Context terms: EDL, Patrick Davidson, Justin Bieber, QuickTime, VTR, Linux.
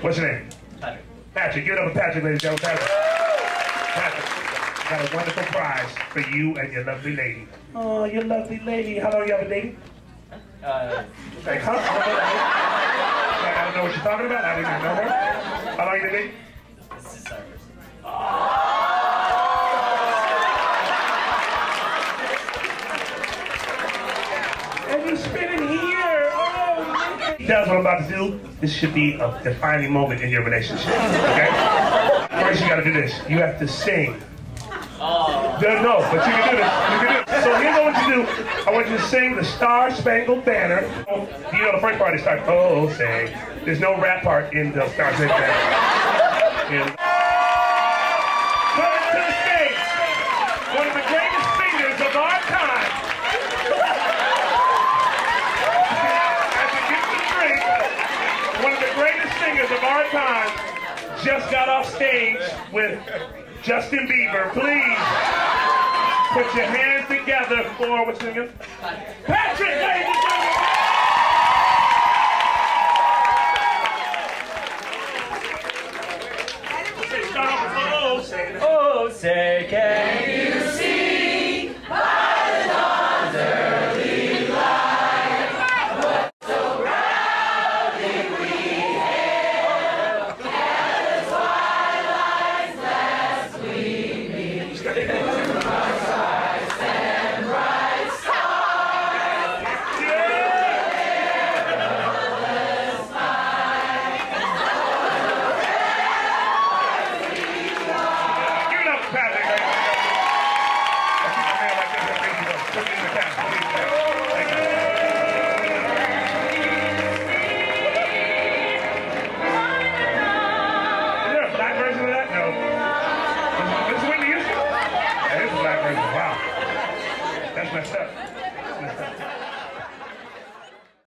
What's your name? Patrick. Patrick, give it up for Patrick, ladies and gentlemen. Patrick, got a wonderful prize for you and your lovely lady. Oh, your lovely lady. How long you been dating? Like, huh? I don't know what you're talking about. I don't even know her. How long you been dating? This is our first time. Oh. And you spit in here. Oh, man. That's what I'm about to do. This should be a defining moment in your relationship, okay? First, you gotta do this. You have to sing. Oh. No, but you can do this. You can do it. So here's what I want you to do. I want you to sing the Star Spangled Banner. You know the first part is start, oh, say. There's no rap part in the Star Spangled Banner. Yeah. Coming to the stage, one of the greatest singers of our time. Of our time, just got off stage with Justin Bieber. Please put your hands together for what's his name? Patrick Davidson.